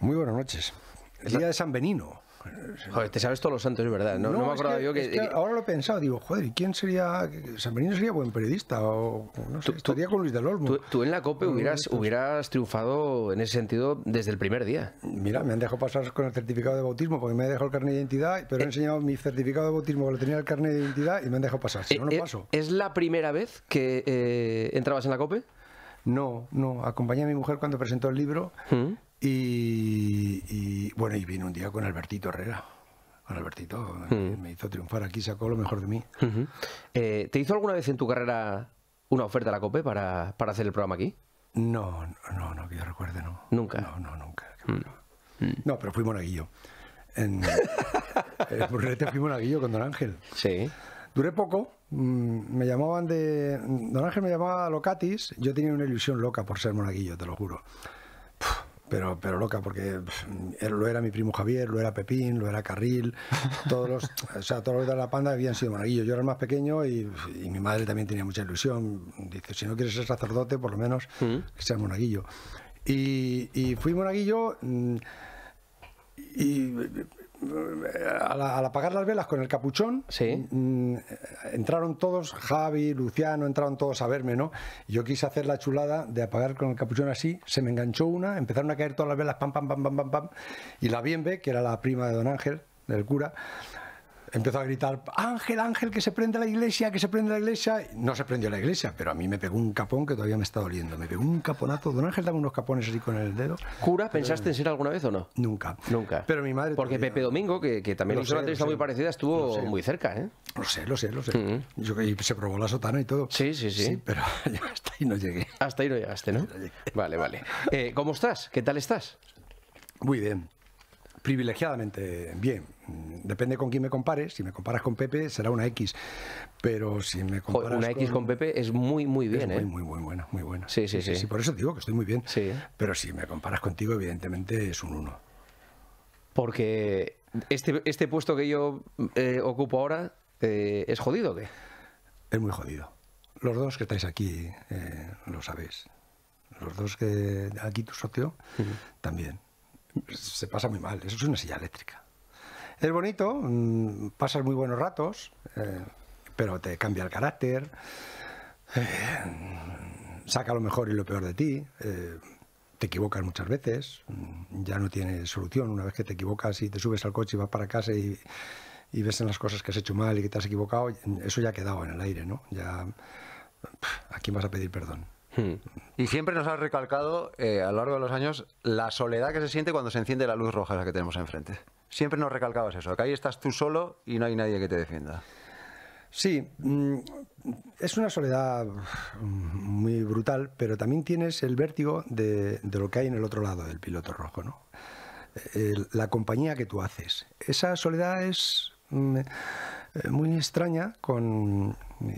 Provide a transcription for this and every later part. Muy buenas noches. El día de San Benino. Joder, te sabes todos los santos, es verdad. No, no me acordaba yo que... Es que ahora lo he pensado, digo, joder, ¿y quién sería? San Benino sería buen periodista o no sé, estaría con Luis de Olmo. Tú en la COPE hubieras triunfado en ese sentido desde el primer día. Mira, me han dejado pasar con el certificado de bautismo porque me he dejado el carnet de identidad, pero he enseñado mi certificado de bautismo que lo tenía el carnet de identidad y me han dejado pasar. Si no, no paso. ¿Es la primera vez que entrabas en la COPE? No, no. Acompañé a mi mujer cuando presentó el libro. ¿Mm? Y bueno, y vino un día con Albertito Herrera. Con Albertito me hizo triunfar aquí, sacó lo mejor de mí. ¿Te hizo alguna vez en tu carrera una oferta a la COPE para hacer el programa aquí? No, no, no, que yo recuerde, no. ¿Nunca? No, no, nunca. No, pero fui monaguillo. En Brulete fui monaguillo con Don Ángel. Sí. Duré poco, me llamaban de... Don Ángel me llamaba Locatis, yo tenía una ilusión loca por ser monaguillo, te lo juro. Pero loca, porque lo era mi primo Javier, lo era Pepín, lo era Carril, todos los de la panda habían sido monaguillos. Yo era el más pequeño y mi madre también tenía mucha ilusión. Dice, si no quieres ser sacerdote, por lo menos que seas monaguillo. Y fui monaguillo y al apagar las velas con el capuchón, ¿sí? Entraron todos, Javi, Luciano, entraron todos a verme, ¿no? Yo quise hacer la chulada de apagar con el capuchón así, se me enganchó una, empezaron a caer todas las velas, pam, pam, pam, pam, pam, pam, y la Bienve, que era la prima de Don Ángel, del cura, empezó a gritar, Ángel, Ángel, que se prende la iglesia, que se prende la iglesia. No se prendió la iglesia, pero a mí me pegó un capón que todavía me está doliendo. Me pegó un caponazo. Don Ángel daba unos capones así con el dedo. ¿Cura pensaste en ser alguna vez o no? Nunca. Nunca. Pero mi madre... Porque todavía... Pepe Domingo, que también hizo una entrevista muy parecida, estuvo muy cerca, ¿eh? Lo sé, lo sé, lo sé. Yo, y se probó la sotana y todo. Sí, sí, sí. Sí, pero hasta ahí no llegué. Hasta ahí no llegaste, ¿no? Vale, vale. ¿Cómo estás? ¿Qué tal estás? Muy bien. Privilegiadamente bien. Depende con quién me compares. Si me comparas con Pepe será una X, pero si me comparas una X con Pepe es muy muy bien, es muy buena, muy buena. Sí, sí, sí, sí. Por eso te digo que estoy muy bien. Sí. Pero si me comparas contigo, evidentemente es un 1. Porque este puesto que yo ocupo ahora es jodido, ¿qué? Es muy jodido. Los dos que estáis aquí lo sabéis. Los dos que aquí tu socio también. Se pasa muy mal, eso es una silla eléctrica. Es bonito, pasas muy buenos ratos, pero te cambia el carácter, saca lo mejor y lo peor de ti, te equivocas muchas veces, ya no tiene solución. Una vez que te equivocas y te subes al coche y vas para casa y ves en las cosas que has hecho mal y que te has equivocado, eso ya ha quedado en el aire, ¿no? Ya, ¿a quién vas a pedir perdón? Y siempre nos has recalcado a lo largo de los años la soledad que se siente cuando se enciende la luz roja la que tenemos enfrente. Siempre nos recalcabas eso, que ahí estás tú solo y no hay nadie que te defienda. Sí, es una soledad muy brutal, pero también tienes el vértigo de lo que hay en el otro lado del piloto rojo, ¿no? La compañía que tú haces. Esa soledad es muy extraña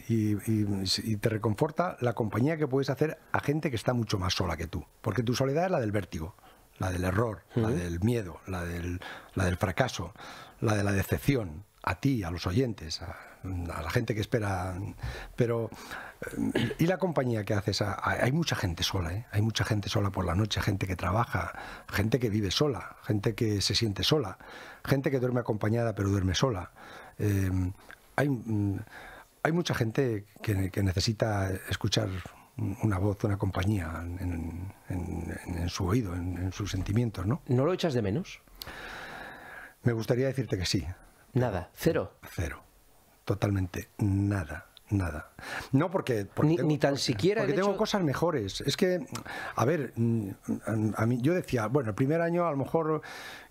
y te reconforta la compañía que puedes hacer a gente que está mucho más sola que tú, porque tu soledad es la del vértigo, la del error, la del miedo, la del fracaso, la de la decepción, a ti, a los oyentes, a la gente que espera, pero y la compañía que haces, hay mucha gente sola, ¿eh? Hay mucha gente sola por la noche, gente que trabaja, gente que vive sola, gente que se siente sola, gente que duerme acompañada pero duerme sola. Hay mucha gente que necesita escuchar una voz, una compañía en su oído, en sus sentimientos, ¿no? ¿No lo echas de menos? Me gustaría decirte que sí. Nada, cero. Cero, totalmente nada, nada. No porque ni tan siquiera porque tengo cosas mejores. Es que, a ver, a mí, yo decía, bueno, el primer año a lo mejor,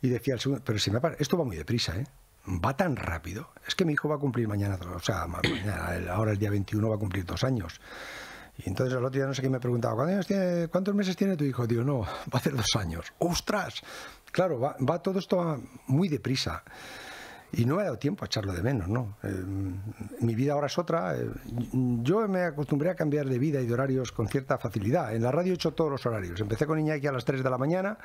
y decía el segundo, pero si me pasa, esto va muy deprisa, ¿eh? Va tan rápido. Es que mi hijo va a cumplir mañana, o sea, mañana, ahora el día 21 va a cumplir 2 años. Y entonces el otro día no sé quién me preguntaba, ¿cuántos meses tiene tu hijo? Digo, no, va a hacer 2 años. ¡Ostras! Claro, va todo esto muy deprisa. Y no me ha dado tiempo a echarlo de menos, ¿no? Mi vida ahora es otra. Yo me acostumbré a cambiar de vida y de horarios con cierta facilidad. En la radio he hecho todos los horarios. Empecé con Iñaki a las 3 de la mañana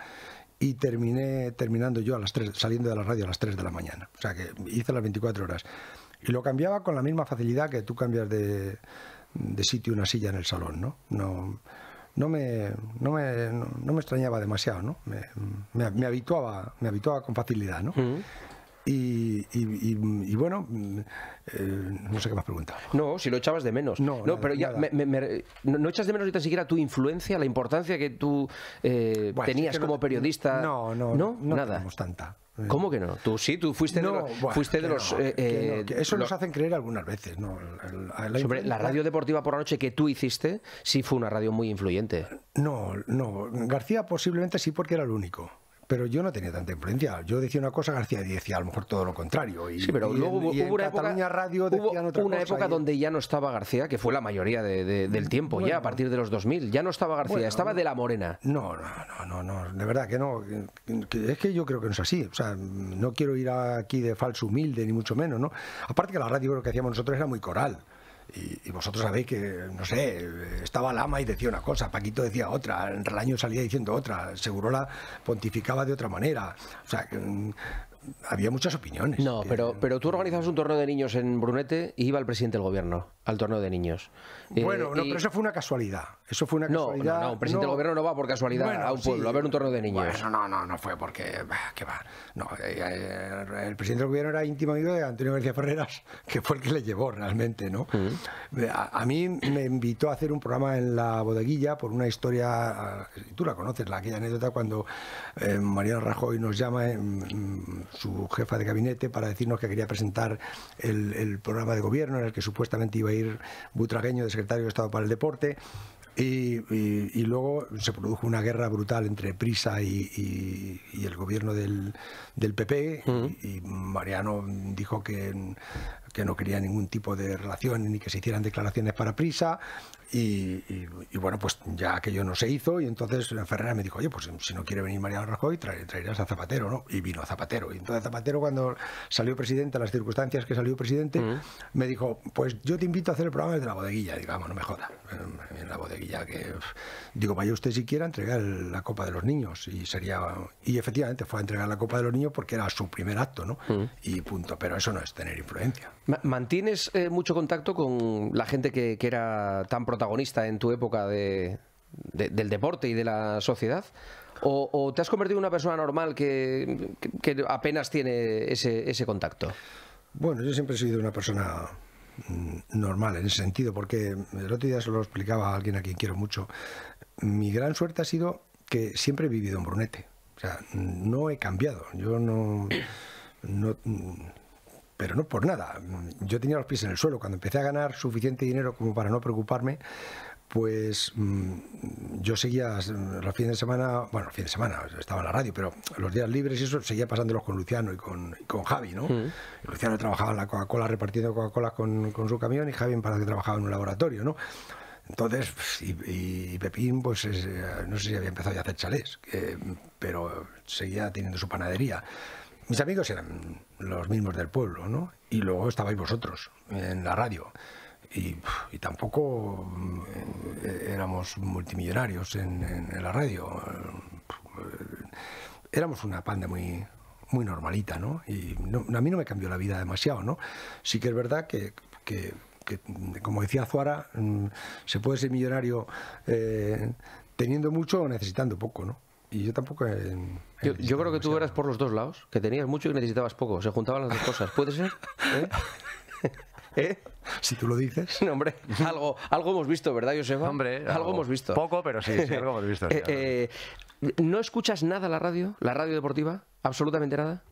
y terminando yo a las 3, saliendo de la radio a las 3 de la mañana. O sea que hice las 24 horas. Y lo cambiaba con la misma facilidad que tú cambias de sitio una silla en el salón, ¿no? No, no me extrañaba demasiado, ¿no? Me habituaba con facilidad, ¿no? Uh-huh. Y bueno, no sé qué más preguntas. No, si lo echabas de menos. No, pero ya no echas de menos ni tan siquiera tu influencia, la importancia que tú tenías como periodista. No, nada. Tenemos tanta. ¿Cómo que no? Tú sí, tú fuiste de los... Eso nos hacen creer algunas veces, ¿no? Sobre la radio deportiva por la noche que tú hiciste, sí fue una radio muy influyente. No. García posiblemente sí, porque era el único. Pero yo no tenía tanta influencia. Yo decía una cosa, García decía a lo mejor todo lo contrario. Sí, pero luego hubo una época, Radio decían otra cosa, donde ya no estaba García, que fue la mayoría del tiempo, bueno, ya a partir de los 2000. Ya no estaba García, bueno, estaba de la Morena. No, de verdad que no. Es que yo creo que no es así. O sea, no quiero ir aquí de falso humilde, ni mucho menos, ¿no? Aparte que la radio, lo que hacíamos nosotros era muy coral. Y vosotros sabéis que, no sé, estaba Lama y decía una cosa, Paquito decía otra, Relaño salía diciendo otra, Segurola pontificaba de otra manera, o sea, había muchas opiniones. No, pero tú organizabas un torneo de niños en Brunete y iba el presidente del gobierno al torneo de niños. Bueno, pero eso fue una casualidad. Eso fue una casualidad. No, el presidente del gobierno no va por casualidad a un pueblo a ver un torneo de niños. Bueno, no fue porque... ¿Qué va? No, el presidente del gobierno era íntimo amigo de Antonio García Ferreras, que fue el que le llevó realmente, ¿no? Uh-huh. A mí me invitó a hacer un programa en la bodeguilla por una historia... Tú la conoces, aquella anécdota cuando Mariano Rajoy nos llama... su jefa de gabinete para decirnos que quería presentar el programa de gobierno en el que supuestamente iba a ir Butragueño de secretario de Estado para el Deporte, y luego se produjo una guerra brutal entre Prisa y el gobierno del PP. Uh-huh. Y Mariano dijo que no quería ningún tipo de relación ni que se hicieran declaraciones para Prisa. Y bueno, pues ya aquello no se hizo, y entonces Ferreras me dijo, oye, pues si no quiere venir Mariano Rajoy, traerás a Zapatero, ¿no? Y vino Zapatero. Y entonces Zapatero, cuando salió presidente, a las circunstancias que salió presidente, me dijo, pues yo te invito a hacer el programa desde la bodeguilla, digamos, no me jodas. En la bodeguilla, que digo, vaya usted siquiera a entregar la Copa de los Niños. Y efectivamente fue a entregar la Copa de los Niños porque era su primer acto, ¿no? Y punto. Pero eso no es tener influencia. ¿Mantienes mucho contacto con la gente que era tan protagonista en tu época del deporte y de la sociedad? ¿O te has convertido en una persona normal que apenas tiene ese contacto? Bueno, yo siempre he sido una persona normal en ese sentido, porque el otro día se lo explicaba a alguien a quien quiero mucho. Mi gran suerte ha sido que siempre he vivido en Brunete. O sea, no he cambiado. Yo no pero no por nada. Yo tenía los pies en el suelo. Cuando empecé a ganar suficiente dinero como para no preocuparme, pues yo seguía los fines de semana, bueno, los fines de semana estaba en la radio, pero los días libres y eso seguía pasándolos con Luciano y con Javi, ¿no? Sí. Luciano trabajaba en la Coca-Cola, repartiendo Coca-Cola con su camión, y Javi para que trabajaba en un laboratorio, ¿no? Entonces, y Pepín, pues no sé si había empezado ya a hacer chalés, pero seguía teniendo su panadería. Mis amigos eran los mismos del pueblo, ¿no? Y luego estabais vosotros en la radio. Y tampoco éramos multimillonarios en la radio. Éramos una panda muy, muy normalita, ¿no? Y a mí no me cambió la vida demasiado, ¿no? Sí que es verdad que como decía Zuara, se puede ser millonario teniendo mucho o necesitando poco, ¿no? Y yo tampoco... Yo creo que tú eras por los dos lados, que tenías mucho y necesitabas poco. Se juntaban las dos cosas. ¿Puede ser? Si tú lo dices. No, hombre, algo hemos visto, ¿verdad, Joseba? Hombre, algo hemos visto. Poco, pero sí, algo hemos visto. Sí, ¿no escuchas nada la radio deportiva? ¿Absolutamente nada?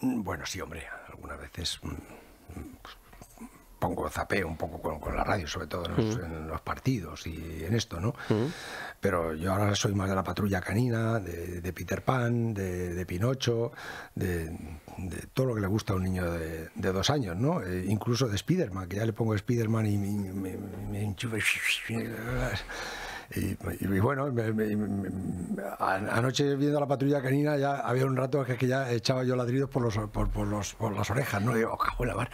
Bueno, sí, hombre. Algunas veces... pongo zapeo un poco con la radio, sobre todo en los partidos y en esto, ¿no? Pero yo ahora soy más de la Patrulla Canina, de Peter Pan, de Pinocho, de todo lo que le gusta a un niño de 2 años, ¿no? Incluso de Spiderman, que ya le pongo Spiderman y me enchufe... Y bueno, anoche viendo a la Patrulla Canina ya había un rato que ya echaba yo ladridos por las orejas, ¿no? Digo, cago en la mar.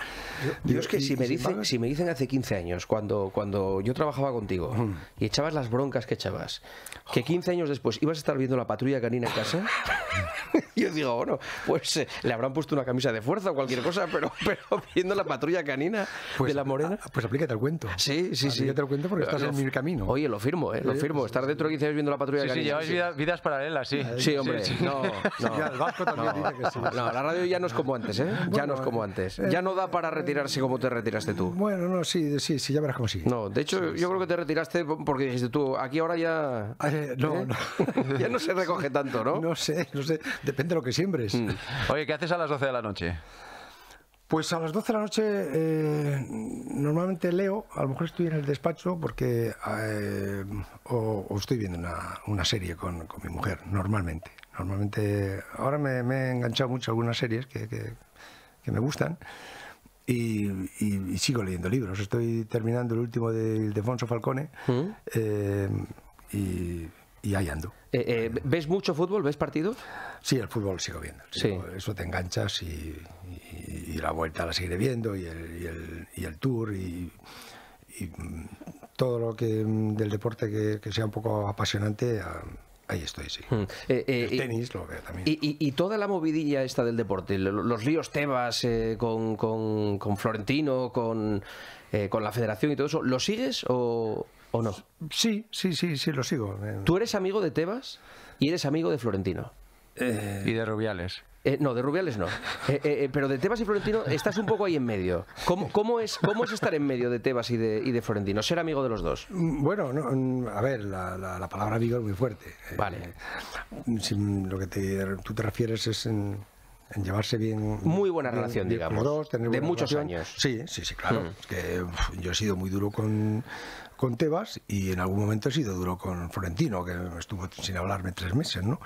Digo, es que si me dicen hace 15 años, cuando yo trabajaba contigo y echabas las broncas que echabas, que 15 años después ibas a estar viendo la Patrulla Canina en casa... Y yo digo, bueno, pues le habrán puesto una camisa de fuerza o cualquier cosa, pero viendo la patrulla canina pues, de la Morena. Pues aplícate el cuento. Sí, sí, sí. Aplícate el cuento porque estás en mi camino. Oye, lo firmo, ¿eh? Lo firmo. Estar dentro de 15 años viendo la patrulla canina. Sí, lleváis vidas paralelas, sí. Sí, hombre. Sí, sí. No, no. Ya, el Vasco también dice que sí. No, la radio ya no es como antes, ¿eh? Ya bueno, no es como antes. Ya no da para retirarse como te retiraste tú. Bueno, no, sí, ya verás cómo sigue. No, de hecho, sí, yo creo que te retiraste porque dijiste tú, aquí ahora ya... No. Ya no se recoge tanto, ¿no? No sé. Depende de lo que siembres. Oye, ¿qué haces a las 12 de la noche? Pues a las 12 de la noche normalmente leo, a lo mejor estoy en el despacho porque o estoy viendo una serie con mi mujer, normalmente. Ahora me he enganchado mucho a algunas series que me gustan y sigo leyendo libros. Estoy terminando el último de Ildefonso Falcone y ahí ando. ¿Ves mucho fútbol? ¿Ves partidos? Sí, el fútbol sigo viendo. Sí. Eso te enganchas y la vuelta la seguiré viendo y el tour y todo lo que del deporte que sea un poco apasionante. Ahí estoy, sí. El tenis lo veo también. Y toda la movidilla esta del deporte, los líos Tebas con Florentino, con la federación y todo eso, ¿lo sigues o no? Sí, lo sigo. ¿Tú eres amigo de Tebas y eres amigo de Florentino? Y de Rubiales. No, de Rubiales no. Pero de Tebas y Florentino estás un poco ahí en medio. ¿Cómo es estar en medio de Tebas y de Florentino? ¿Ser amigo de los dos? Bueno, no, a ver, la palabra amigo es muy fuerte. Vale. Si lo que tú te refieres es en llevarse bien... Muy buena relación, digamos. Los dos, tener de muchos años. Sí, claro. Es que yo he sido muy duro con Tebas y en algún momento he sido duro con Florentino, que estuvo sin hablarme 3 meses, ¿no?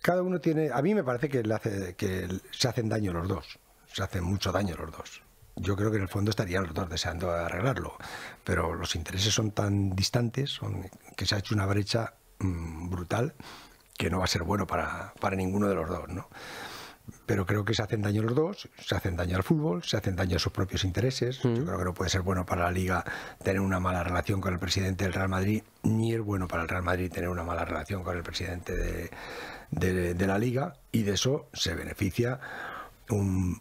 Cada uno tiene... A mí me parece que se hacen daño los dos. Se hacen mucho daño los dos. Yo creo que en el fondo estarían los dos deseando arreglarlo. Pero los intereses son tan distantes que se ha hecho una brecha brutal que no va a ser bueno para ninguno de los dos, ¿no? Pero creo que se hacen daño los dos, se hacen daño al fútbol, se hacen daño a sus propios intereses. Yo creo que no puede ser bueno para la Liga tener una mala relación con el presidente del Real Madrid, ni es bueno para el Real Madrid tener una mala relación con el presidente de la Liga, y de eso se beneficia un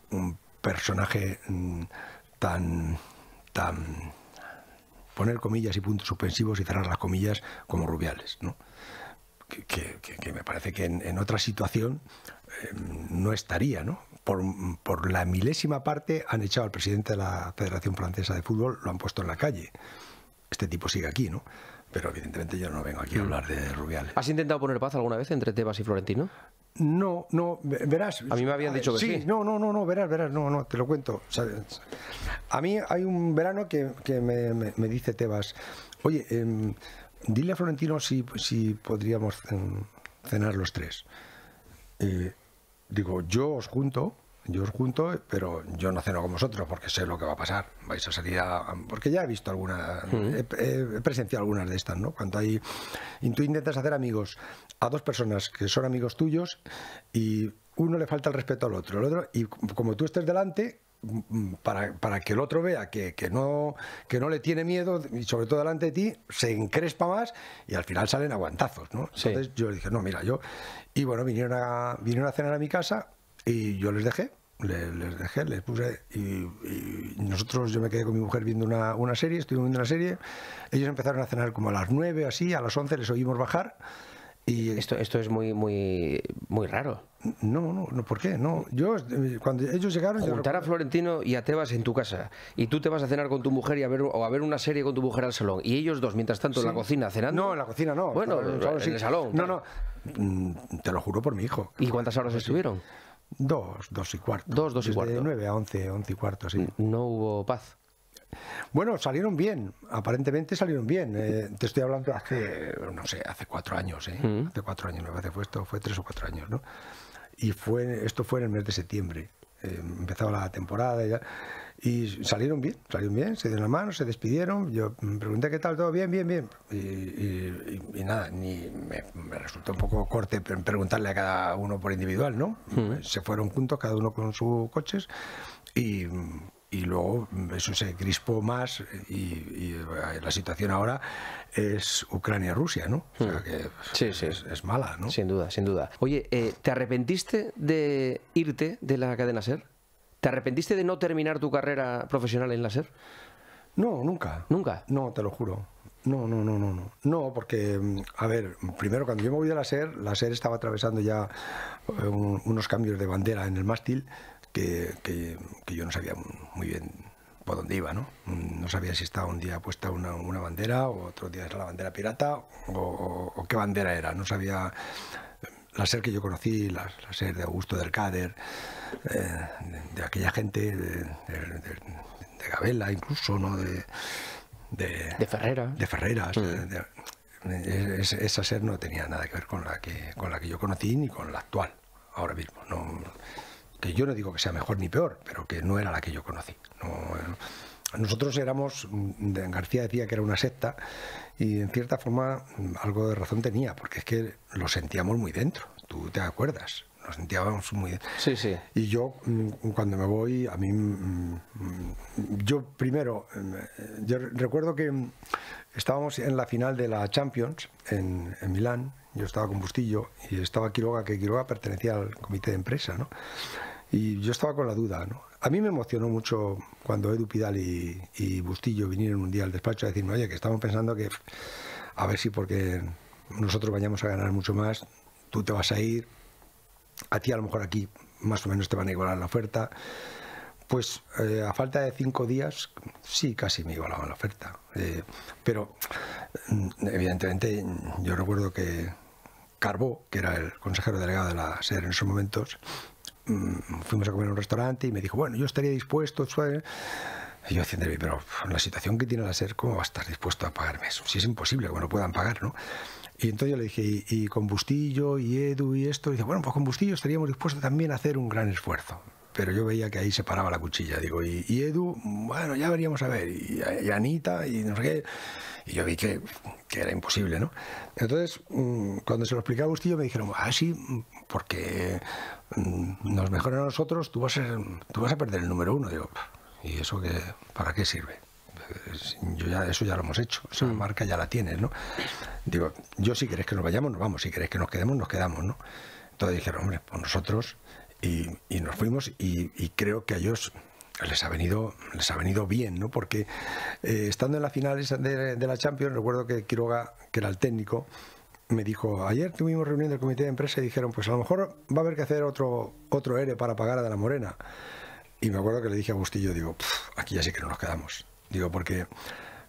personaje tan poner comillas y puntos suspensivos y cerrar las comillas como Rubiales, ¿no? Que me parece que en otra situación no estaría, ¿no? Por la milésima parte han echado al presidente de la Federación Francesa de Fútbol, lo han puesto en la calle. Este tipo sigue aquí, ¿no? Pero evidentemente yo no vengo aquí a hablar de Rubiales. ¿Has intentado poner paz alguna vez entre Tebas y Florentino? No, verás... A mí me habían dicho que sí. No, verás, no, te lo cuento. ¿Sabes? A mí hay un verano que me dice Tebas, oye... dile a Florentino si podríamos cenar los tres. Digo, yo os junto, pero yo no ceno con vosotros porque sé lo que va a pasar. Vais a salir a... Porque ya he visto alguna... He presenciado algunas de estas, ¿no? Cuando hay... Tú intentas hacer amigos a dos personas que son amigos tuyos y uno le falta el respeto al otro. Y como tú estés delante... Para que el otro vea que no le tiene miedo, y sobre todo delante de ti, se encrespa más y al final salen aguantazos, ¿no? Entonces yo le dije, no, mira, yo... Y bueno, vinieron a cenar a mi casa y yo les dejé, les puse... Y nosotros, yo me quedé con mi mujer viendo una serie, estuvimos viendo una serie, ellos empezaron a cenar como a las 9, así, a las 11 les oímos bajar. Y esto es muy raro. No, ¿por qué? No, yo cuando ellos llegaron... Juntar a Florentino y a Tebas en tu casa y tú te vas a cenar con tu mujer y a ver una serie con tu mujer al salón y ellos dos mientras tanto en la cocina cenando. No, en la cocina no. Bueno, en el salón. No, te lo juro por mi hijo. ¿Y cuántas horas estuvieron? 2:15. 2:15. De 9 a 11, 11:15, sí. No hubo paz. Bueno, salieron bien, aparentemente salieron bien. Te estoy hablando hace, no sé, hace 4 años, ¿eh? Hace 4 años, no me parece, fue 3 o 4 años, ¿no? Y esto fue en el mes de septiembre. Empezaba la temporada ya, y salieron bien, se dieron la mano, se despidieron. Yo me pregunté qué tal, todo bien. Y nada, me resultó un poco corte preguntarle a cada uno por individual, ¿no? Se fueron juntos, cada uno con sus coches, y... y luego eso se crispó más y la situación ahora es Ucrania-Rusia, ¿no? O sea que es mala, ¿no? Sin duda, sin duda. Oye, ¿te arrepentiste de irte de la cadena SER? ¿Te arrepentiste de no terminar tu carrera profesional en la SER? No, nunca. ¿Nunca? No, te lo juro. No. No, porque, a ver, primero cuando yo me voy de la SER estaba atravesando ya unos cambios de bandera en el mástil que yo no sabía muy bien por dónde iba, ¿no? No sabía si estaba un día puesta una bandera o otro día era la bandera pirata o qué bandera era. No sabía la SER que yo conocí, la SER de Augusto del Cáder, de aquella gente, de Gabela incluso, ¿no? De Ferreras. De Ferreras. Esa SER no tenía nada que ver con la que yo conocí ni con la actual, ahora mismo. No, que yo no digo que sea mejor ni peor, pero que no era la que yo conocí. No, nosotros éramos, García decía que era una secta, y en cierta forma algo de razón tenía, porque es que lo sentíamos muy dentro, tú te acuerdas, lo sentíamos muy dentro. Sí, sí. Y yo, cuando me voy, a mí, yo recuerdo que estábamos en la final de la Champions en Milán. Yo estaba con Bustillo y estaba Quiroga, que Quiroga pertenecía al comité de empresa, ¿no? Y yo estaba con la duda, ¿no? A mí me emocionó mucho cuando Edu Pidal y Bustillo vinieron un día al despacho a decirme, oye, que estamos pensando que a ver si porque nosotros vayamos a ganar mucho más, tú te vas a ir, a ti a lo mejor aquí más o menos te van a igualar la oferta. Pues a falta de 5 días, sí, casi me igualaban la oferta. Pero evidentemente yo recuerdo que Carbó, que era el consejero delegado de la SER en esos momentos, fuimos a comer a un restaurante y me dijo, bueno, yo estaría dispuesto, ¿sabes? Y yo decía, pero la situación que tiene la SER, ¿cómo va a estar dispuesto a pagarme eso? Si es imposible que me lo puedan pagar, ¿no? Y entonces yo le dije, y con Bustillo, y Edu, y esto, y dice, bueno, pues con Bustillo estaríamos dispuestos también a hacer un gran esfuerzo. Pero yo veía que ahí se paraba la cuchilla, digo, y Edu, bueno, ya veríamos a ver, y Anita, y no sé qué, y yo vi que era imposible, ¿no? Entonces, cuando se lo explicaba a Bustillo, me dijeron, ah, sí, porque nos mejoran a nosotros, tú vas a perder el número 1, digo, ¿y eso qué, para qué sirve? Eso ya lo hemos hecho, esa marca ya la tienes, ¿no? Digo, yo si queréis que nos vayamos, nos vamos, si queréis que nos quedamos, ¿no? Entonces dijeron, hombre, pues nosotros... Y nos fuimos y creo que a ellos les ha venido bien, ¿no? Porque estando en las finales de la Champions, recuerdo que Quiroga, que era el técnico, me dijo, ayer tuvimos reunión del comité de empresa y dijeron, pues a lo mejor va a haber que hacer otro ERE para pagar a De la Morena. Y me acuerdo que le dije a Bustillo, digo, aquí ya sí que no nos quedamos. Digo, porque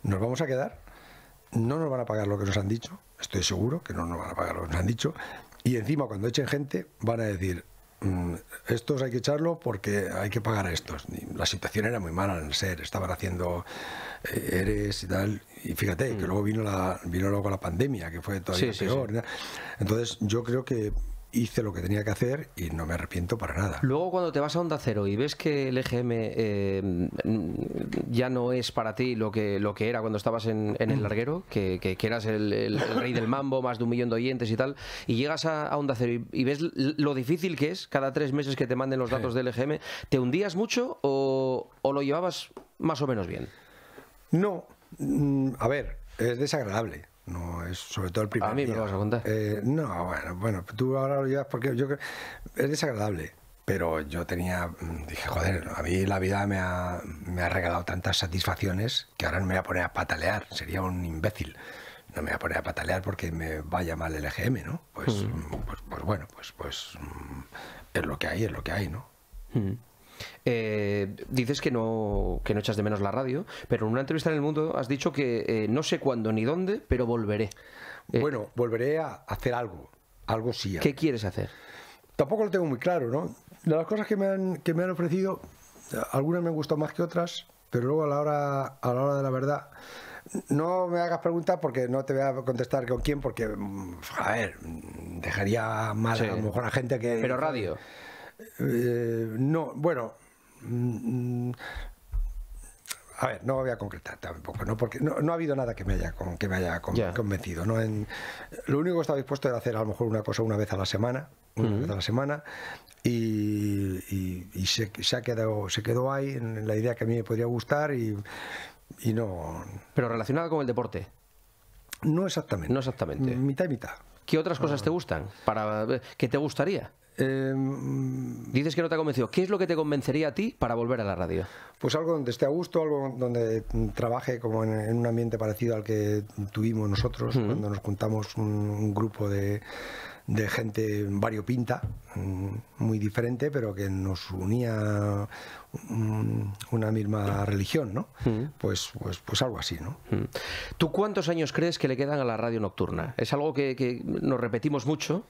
nos vamos a quedar, no nos van a pagar lo que nos han dicho, estoy seguro que no nos van a pagar lo que nos han dicho, y encima cuando echen gente van a decir... estos hay que echarlo porque hay que pagar a estos. La situación era muy mala en el SER, estaban haciendo eres y tal, y fíjate que luego vino la pandemia, que fue todavía peor. Entonces yo creo que hice lo que tenía que hacer y no me arrepiento para nada. Luego cuando te vas a Onda Cero y ves que el EGM ya no es para ti lo que era cuando estabas en el larguero, que eras el rey del mambo, más de 1 millón de oyentes y tal, y llegas a Onda Cero y ves lo difícil que es cada 3 meses que te manden los datos del EGM, ¿te hundías mucho o lo llevabas más o menos bien? No, a ver, es desagradable. No, es sobre todo el primer día. ¿A mí me lo vas a contar? No, bueno, tú ahora lo llevas porque yo creo que es desagradable. Pero yo dije, joder, a mí la vida me ha regalado tantas satisfacciones que ahora no me voy a poner a patalear, sería un imbécil. No me voy a poner a patalear porque me vaya mal el EGM, ¿no? Pues bueno, pues es lo que hay, ¿no? Dices que no echas de menos la radio, pero en una entrevista en El Mundo has dicho que no sé cuándo ni dónde, pero volveré. Bueno, volveré a hacer algo sí. ¿Qué quieres hacer? Tampoco lo tengo muy claro, ¿no? De las cosas que me han ofrecido, algunas me han gustado más que otras, pero luego a la hora de la verdad... No me hagas preguntas porque no te voy a contestar con quién, porque, a ver, dejaría mal a lo mejor a gente que... Pero radio... No, bueno, A ver, no voy a concretar tampoco, ¿no? Porque no ha habido nada que me haya, convencido, ¿no? Lo único que estaba dispuesto era hacer a lo mejor una cosa una vez a la semana, y se quedó ahí en la idea que a mí me podría gustar y no... Pero relacionada con el deporte. No exactamente. No exactamente. Mitad y mitad. ¿Qué otras cosas te gustan? ¿Qué te gustaría? Dices que no te ha convencido. ¿Qué es lo que te convencería a ti para volver a la radio? Pues algo donde esté a gusto, algo donde trabaje como en un ambiente parecido al que tuvimos nosotros cuando nos juntamos un grupo de gente variopinta, muy diferente, pero que nos unía una misma religión, ¿no? Pues algo así, ¿no? ¿Tú cuántos años crees que le quedan a la radio nocturna? Es algo que nos repetimos mucho.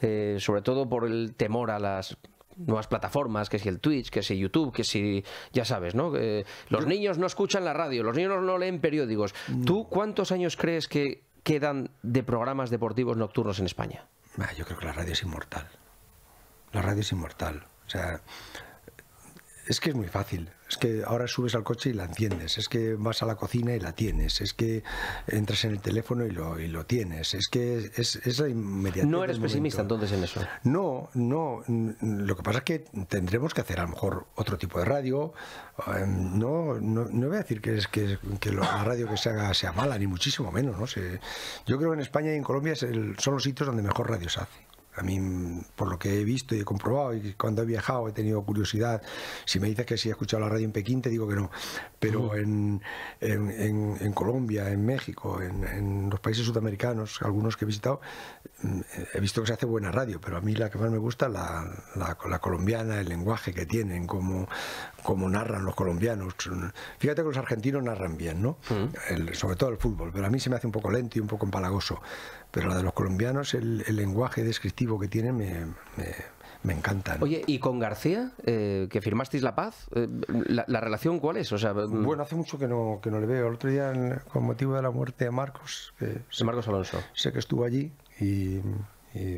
Sobre todo por el temor a las nuevas plataformas, que si el Twitch, que si YouTube, que si... Ya sabes, ¿no? Los niños no escuchan la radio, los niños no leen periódicos. ¿Tú cuántos años crees que quedan de programas deportivos nocturnos en España? Yo creo que la radio es inmortal. La radio es inmortal. O sea, es que es muy fácil. Es que ahora subes al coche y la enciendes, es que vas a la cocina y la tienes, es que entras en el teléfono y lo tienes, es que es la inmediatez. ¿No eres pesimista entonces en eso? No, no, lo que pasa es que tendremos que hacer a lo mejor otro tipo de radio. No voy a decir que la radio que se haga sea mala, ni muchísimo menos, ¿no? Yo creo que en España y en Colombia son los sitios donde mejor radio se hace. A mí, por lo que he visto y he comprobado, y cuando he viajado he tenido curiosidad. Si me dices que sí he escuchado la radio en Pekín, te digo que no. Pero en Colombia, en México, en los países sudamericanos, algunos que he visitado, he visto que se hace buena radio, pero a mí la que más me gusta es la colombiana, el lenguaje que tienen, cómo narran los colombianos. Fíjate que los argentinos narran bien, ¿no? Sobre todo el fútbol, pero a mí se me hace un poco lento y un poco empalagoso. Pero la de los colombianos, el lenguaje descriptivo que tienen me encanta, ¿no? Oye, ¿y con García, que firmasteis La Paz, la relación cuál es? O sea, bueno, hace mucho que no le veo. El otro día, con motivo de la muerte de Marcos... Marcos Alonso. Sé que estuvo allí y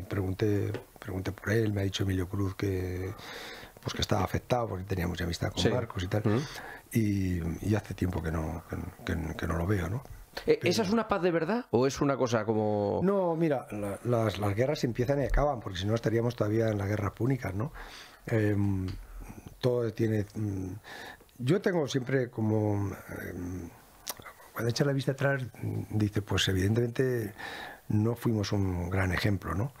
pregunté por él. Me ha dicho Emilio Cruz que estaba afectado porque tenía mucha amistad con Marcos y tal. Y hace tiempo que no lo veo, ¿no? ¿Esa es una paz de verdad o es una cosa como...? No, mira, las guerras empiezan y acaban, porque si no estaríamos todavía en las guerras púnicas, ¿no? Todo tiene... Yo tengo siempre como... cuando echa la vista atrás, dice, pues evidentemente no fuimos un gran ejemplo, ¿no?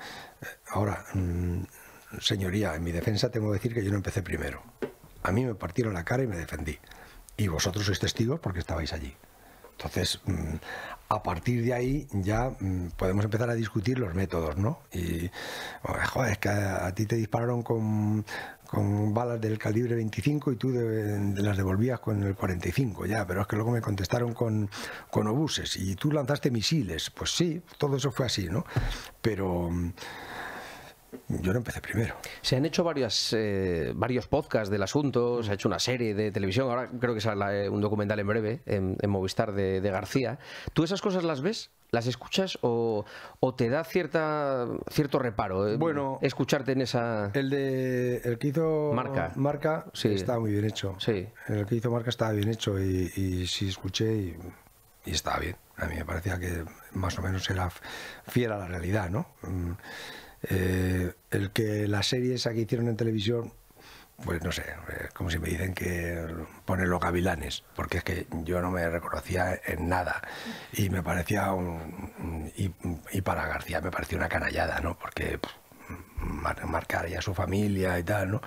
Ahora, señoría, en mi defensa tengo que decir que yo no empecé primero. A mí me partieron la cara y me defendí. Y vosotros sois testigos porque estabais allí. Entonces, a partir de ahí ya podemos empezar a discutir los métodos, ¿no? Y, joder, es que a ti te dispararon con balas del calibre 25 y tú las devolvías con el 45, ya, pero es que luego me contestaron con obuses y tú lanzaste misiles. Pues sí, todo eso fue así, ¿no? Pero... yo no empecé primero. Se han hecho varios podcasts del asunto, se ha hecho una serie de televisión, ahora creo que sale un documental en breve en Movistar de García. ¿Tú esas cosas las ves? ¿Las escuchas o te da cierto reparo bueno, escucharte en esa...? El que hizo Marca sí, estaba muy bien hecho. Sí. El que hizo Marca estaba bien hecho y sí escuché y estaba bien. A mí me parecía que más o menos era fiel a la realidad, ¿no? El que las series que hicieron en televisión, pues no sé, como si me dicen que ponen los gavilanes, porque es que yo no me reconocía en nada y me parecía y para García me parecía una canallada, ¿no? Porque marcar ya su familia y tal, ¿no?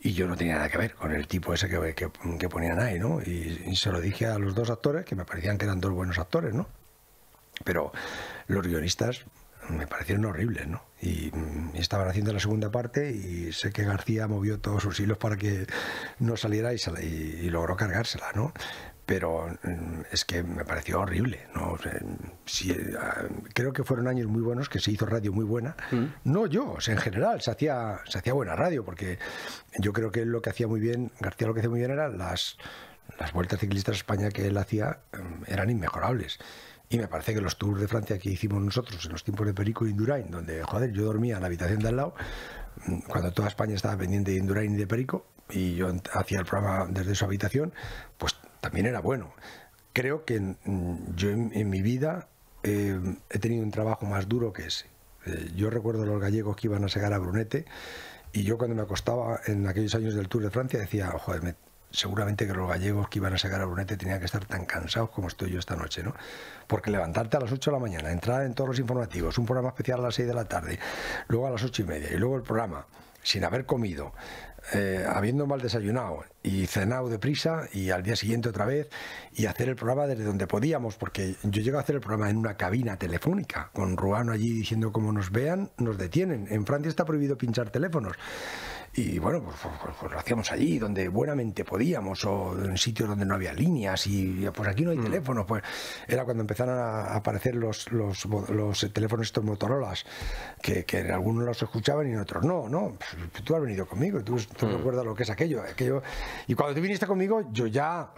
Y yo no tenía nada que ver con el tipo ese que ponían ahí, ¿no? Y se lo dije a los dos actores, que me parecían que eran dos buenos actores, ¿no? Pero los guionistas me parecieron horribles, ¿no? Y estaban haciendo la segunda parte y sé que García movió todos sus hilos para que no saliera y logró cargársela, ¿no? Pero es que me pareció horrible, ¿no? O sea, creo que fueron años muy buenos, que se hizo radio muy buena. No yo, o sea, en general, se hacía buena radio, porque yo creo que lo que hacía muy bien, García lo que hacía muy bien eran las vueltas ciclistas a España que él hacía, eran inmejorables. Y me parece que los tours de Francia que hicimos nosotros en los tiempos de Perico y Indurain, donde, joder, yo dormía en la habitación de al lado, cuando toda España estaba pendiente de Indurain y de Perico, y yo hacía el programa desde su habitación, pues también era bueno. Creo que yo en mi vida he tenido un trabajo más duro que ese. Yo recuerdo a los gallegos que iban a segar a Brunete, y yo cuando me acostaba en aquellos años del Tour de Francia decía, joder, seguramente que los gallegos que iban a segar a Brunete tenían que estar tan cansados como estoy yo esta noche, ¿no? Porque levantarte a las 8 de la mañana, entrar en todos los informativos, un programa especial a las 6 de la tarde, luego a las 8:30 y luego el programa, sin haber comido, habiendo mal desayunado y cenado deprisa, y al día siguiente otra vez, y hacer el programa desde donde podíamos, porque yo llegué a hacer el programa en una cabina telefónica con Ruano allí diciendo, como nos vean nos detienen, en Francia está prohibido pinchar teléfonos, y bueno, pues lo hacíamos allí donde buenamente podíamos, o en sitios donde no había líneas y pues aquí no hay teléfonos, pues era cuando empezaron a aparecer los teléfonos estos Motorolas, que algunos los escuchaban y en otros no, pues, tú has venido conmigo, tú recuerdas lo que es aquello. Y cuando tú viniste conmigo, yo ya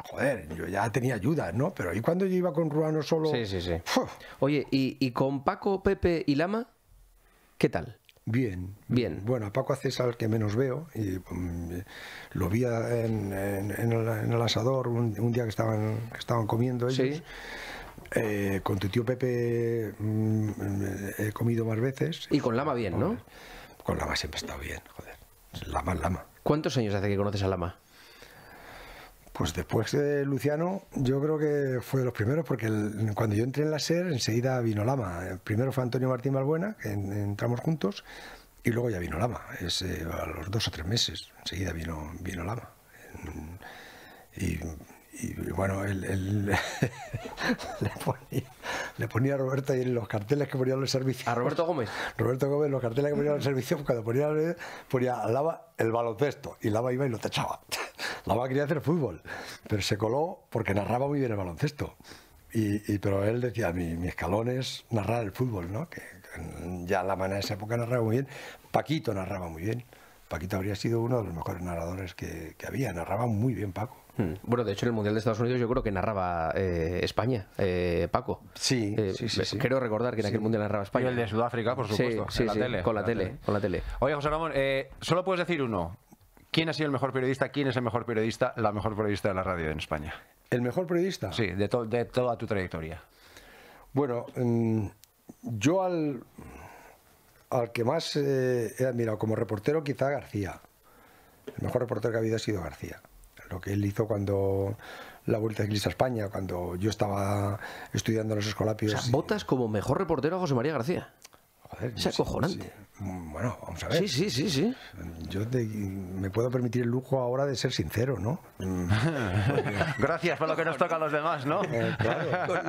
tenía ayuda, ¿no? Pero ¿y cuando yo iba con Ruano solo? Sí. ¡Puf! Oye, ¿y con Paco, Pepe y Lama? ¿Qué tal? Bien. Bueno, a Paco haces al que menos veo, y lo vi en el asador un día que estaban comiendo ellos. Sí. Con tu tío Pepe he comido más veces. Y con Lama bien, ¿no? Con Lama siempre he estado bien, joder. Lama. ¿Cuántos años hace que conoces a Lama? Pues después de Luciano, yo creo que fue de los primeros, porque cuando yo entré en la SER, enseguida vino Lama. El primero fue Antonio Martín Balbuena, que entramos juntos, y luego ya vino Lama. A los 2 o 3 meses, enseguida vino Lama. Y bueno, él le ponía a Roberto ahí en los carteles que ponían los servicios. ¿A Roberto Gómez? Roberto Gómez, los carteles que ponían los servicios, cuando ponía a Lava el baloncesto, y Lava iba y lo tachaba. Lava quería hacer fútbol, pero se coló porque narraba muy bien el baloncesto. Pero él decía, mi escalón es narrar el fútbol, ¿no? Que ya Lama en esa época narraba muy bien. Paquito narraba muy bien. Paquito habría sido uno de los mejores narradores que había. Narraba muy bien Paco. Bueno, de hecho en el Mundial de Estados Unidos yo creo que narraba España, Paco. Sí. Creo recordar que en aquel Mundial narraba España. Y el de Sudáfrica, por supuesto. Con la tele. Oye, José Ramón, solo puedes decir uno. ¿Quién ha sido el mejor periodista? ¿Quién es el mejor periodista? La mejor periodista de la radio en España. ¿El mejor periodista? Sí, de toda tu trayectoria. Bueno, yo al que más he admirado como reportero, quizá García. El mejor reportero que ha habido ha sido García. Lo que él hizo cuando la Vuelta Ciclista a España, cuando yo estaba estudiando en los Escolapios. O sea, votas como mejor reportero a José María García. Joder, es acojonante. Sí. Bueno, vamos a ver. Sí. Yo me puedo permitir el lujo ahora de ser sincero, ¿no? Gracias por lo que nos toca a los demás, ¿no? Claro.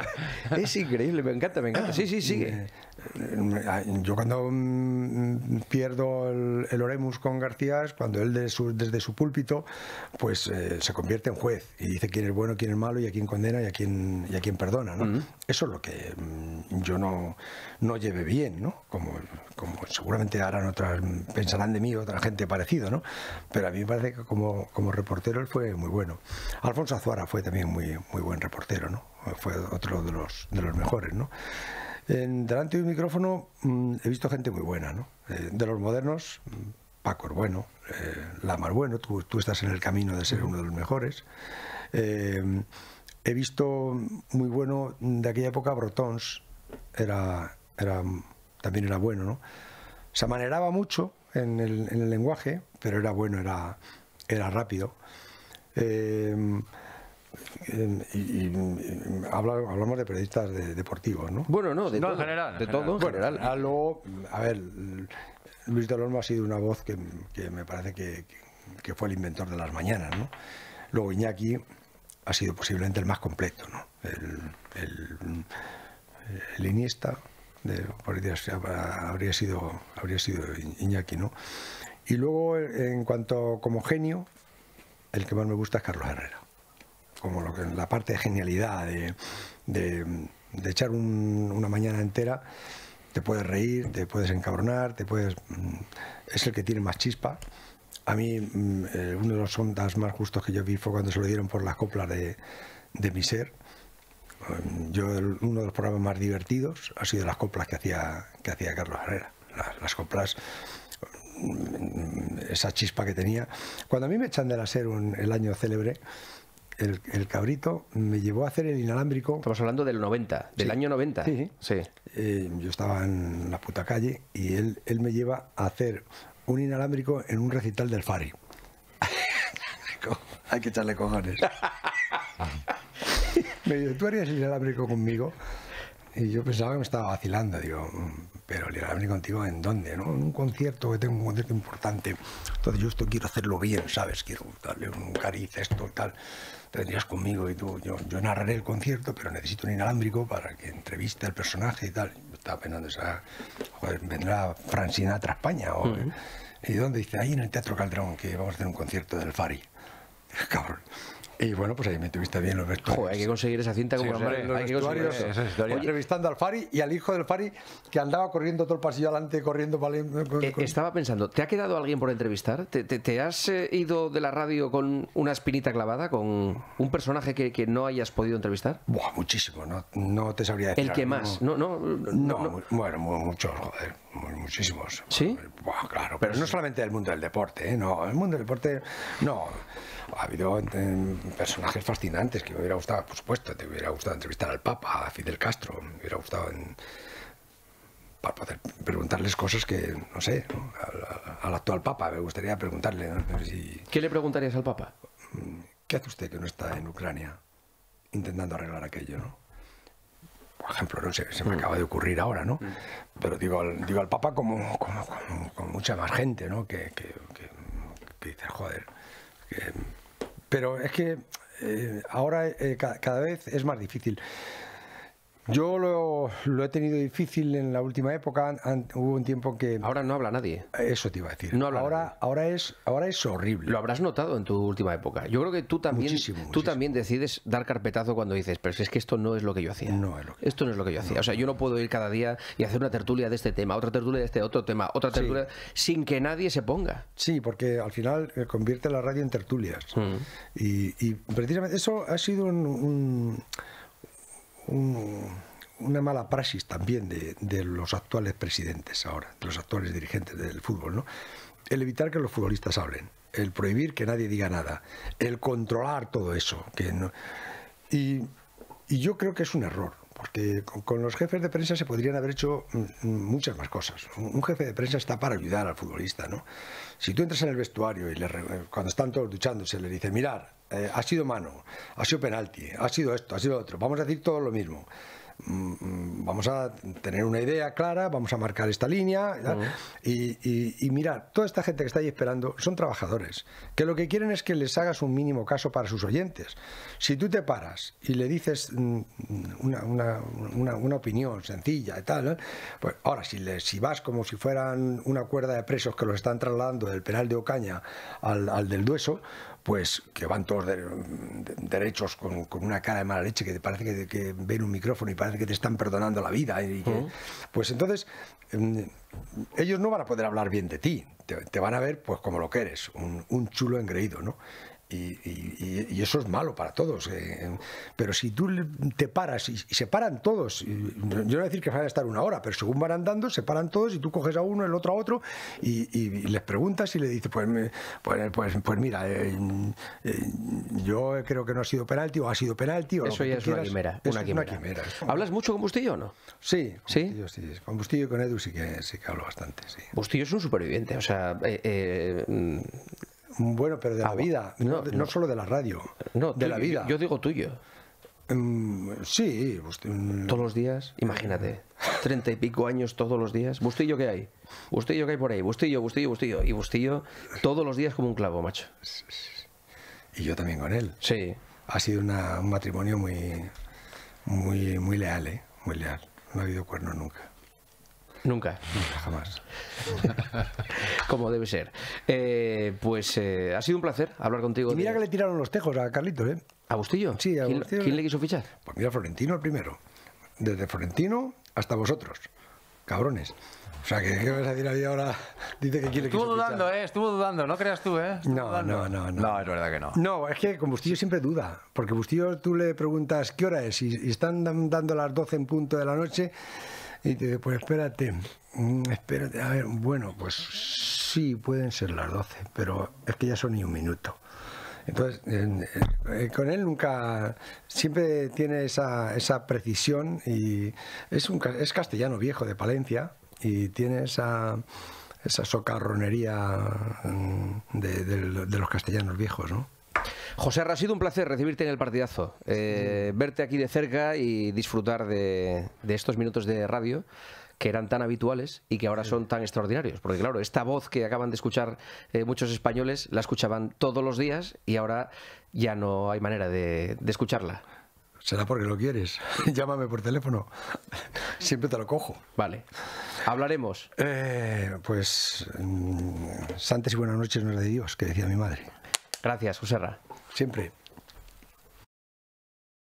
Es increíble, me encanta. Sí, sigue. Yo cuando pierdo el Oremus con García, es cuando él desde su púlpito pues se convierte en juez y dice quién es bueno, quién es malo y a quién condena y a quién perdona, ¿no? Eso es lo que yo no llevé bien, ¿no? Como seguramente harán otras, pensarán de mí otra gente parecido, ¿no? Pero a mí me parece que como reportero él fue muy bueno. Alfonso Azuara fue también muy buen reportero, ¿no? Fue otro de los mejores, ¿no? Delante de un micrófono he visto gente muy buena, ¿no? De los modernos, Paco es bueno, Lama es bueno, tú estás en el camino de ser uno de los mejores. He visto muy bueno de aquella época Brotons, también era bueno, ¿no? Se amaneraba mucho en el lenguaje, pero era bueno, era rápido. Y hablamos de periodistas deportivos, ¿no? Bueno, no, de todo. En general. De todo, en general. A ver, Luis de Olmo ha sido una voz que me parece que fue el inventor de las mañanas, ¿no? Luego Iñaki ha sido posiblemente el más completo, ¿no? El Iniesta habría sido Iñaki, ¿no? Y luego, en cuanto como genio, el que más me gusta es Carlos Herrera. Como la parte de genialidad de echar una mañana entera, te puedes reír, te puedes encabronar, es el que tiene más chispa. A mí uno de los ondas más justos que yo vi fue cuando se lo dieron por las coplas de mi SER. Uno de los programas más divertidos ha sido las coplas que hacía Carlos Herrera. Las coplas, esa chispa que tenía. Cuando a mí me echan de la SER el año célebre, el cabrito me llevó a hacer el inalámbrico. Estamos hablando del 90, del año 90. Sí, sí. Yo estaba en la puta calle y él me lleva a hacer un inalámbrico en un recital del Fari. Hay que echarle cojones. Me dice, ¿tú harías el inalámbrico conmigo? Y yo pensaba que me estaba vacilando. Digo, pero el inalámbrico contigo, ¿en dónde? ¿No? En un concierto, que tengo un concierto importante. Entonces yo esto quiero hacerlo bien, ¿sabes? Quiero darle un cariz, esto, tal. Te vendrías conmigo y tú, yo narraré el concierto, pero necesito un inalámbrico para que entreviste al personaje y tal. Yo estaba pensando, joder, vendrá Frank Sinatra a España. O, ¿y dónde? Dice, ahí en el Teatro Calderón, que vamos a hacer un concierto del Fari. Cabrón. Y bueno, pues ahí me tuviste bien los vestuarios. Joder, hay que conseguir esa cinta como hombre. Hay que conseguir esa historia. Entrevistando al Fari y al hijo del Fari, que andaba corriendo todo el pasillo adelante, corriendo para Estaba pensando, ¿te ha quedado alguien por entrevistar? ¿Te has ido de la radio con una espinita clavada? ¿Con un personaje que no hayas podido entrevistar? Buah, muchísimo, no te sabría decir. ¿El que más? No. Bueno, muchos, joder. Muchísimos. ¿Sí? Buah, claro. Pero no solamente del mundo del deporte, ¿eh? No, el mundo del deporte, no. Ha habido personajes fascinantes que me hubiera gustado, por supuesto, te hubiera gustado entrevistar al Papa, a Fidel Castro, me hubiera gustado para poder preguntarles cosas que, no sé, ¿no? Al actual Papa me gustaría preguntarle. ¿No? Si... ¿Qué le preguntarías al Papa? ¿Qué hace usted que no está en Ucrania intentando arreglar aquello, no? Por ejemplo, no sé, se me acaba de ocurrir ahora, ¿no? Pero digo al Papa como mucha más gente, ¿no? Que dice, joder... Pero es que ahora cada vez es más difícil. Yo lo he tenido difícil en la última época. Hubo un tiempo que... Ahora no habla nadie. Eso te iba a decir. No habla nadie. Ahora es horrible. Lo habrás notado en tu última época. Yo creo que tú también, también decides dar carpetazo cuando dices, pero es que esto no es lo que yo hacía. Esto no es lo que yo hacía. O sea, yo no puedo ir cada día y hacer una tertulia de este tema, otra tertulia de este otro tema, otra tertulia sin que nadie se ponga. Sí, porque al final convierte la radio en tertulias. Y precisamente eso ha sido una mala praxis también de los actuales presidentes ahora, de los actuales dirigentes del fútbol, ¿no? El evitar que los futbolistas hablen, el prohibir que nadie diga nada, el controlar todo eso. Y yo creo que es un error, porque con los jefes de prensa se podrían haber hecho muchas más cosas. Un jefe de prensa está para ayudar al futbolista, ¿no? Si tú entras en el vestuario y cuando están todos duchándose le dices, mirad, ha sido mano, ha sido penalti, ha sido esto, ha sido otro, vamos a decir todo lo mismo, vamos a tener una idea clara, vamos a marcar esta línea. Y mirad, toda esta gente que está ahí esperando son trabajadores que lo que quieren es que les hagas un mínimo caso para sus oyentes. Si tú te paras y le dices una opinión sencilla y tal, ¿eh? Pues ahora si vas como si fueran una cuerda de presos que los están trasladando del penal de Ocaña al del Dueso, pues que van todos derechos con una cara de mala leche, que te parece que ven un micrófono y parece que te están perdonando la vida. Pues entonces, ellos no van a poder hablar bien de ti. Te van a ver pues como lo que eres, un chulo engreído, ¿no? Y eso es malo para todos. Pero si tú te paras y se paran todos, yo no voy a decir que van a estar una hora, pero según van andando se paran todos y tú coges a uno, el otro a otro y les preguntas y le dices, pues mira, yo creo que no ha sido penalti o ha sido penalti. Eso ya es una quimera. ¿Hablas mucho con Bustillo o no? Sí, con Bustillo y con Edu sí que hablo bastante. Bustillo es un superviviente, o sea... Bueno, pero de la vida, no solo de la radio, de la vida. Yo digo tuyo. Sí. Todos los días, imagínate, 30 y pico años todos los días. Bustillo, ¿qué hay? Bustillo, ¿qué hay por ahí? Bustillo. Y Bustillo todos los días como un clavo, macho. Y yo también con él. Sí. Ha sido un matrimonio muy leal, ¿eh? Muy leal. No ha habido cuerno nunca. Nunca, jamás. Como debe ser. Ha sido un placer hablar contigo. Y mira que le tiraron los tejos a Carlitos, ¿eh? ¿A Bustillo? Sí, a Bustillo. ¿Quién le quiso fichar? Pues mira, Florentino el primero. Desde Florentino hasta vosotros. Cabrones. O sea, ¿qué vas a decir ahí ahora? Dice que quiere que... Estuvo dudando, no creas tú, ¿eh? No. No, es verdad que no. No, es que con Bustillo siempre duda. Porque Bustillo tú le preguntas qué hora es y están dando las 12 en punto de la noche... Y te digo, pues espérate, a ver, bueno, pues sí, pueden ser las 12, pero es que ya son ni un minuto. Entonces, con él nunca, siempre tiene esa precisión, y es castellano viejo de Palencia y tiene esa socarronería de los castellanos viejos, ¿no? José, ha sido un placer recibirte en el partidazo, verte aquí de cerca y disfrutar de estos minutos de radio que eran tan habituales y que ahora son tan extraordinarios. Porque claro, esta voz que acaban de escuchar muchos españoles la escuchaban todos los días y ahora ya no hay manera de escucharla. Será porque lo quieres. Llámame por teléfono. Siempre te lo cojo. Vale. Hablaremos. Pues santas y buenas noches no es de Dios, que decía mi madre. Gracias, Joserra. Siempre.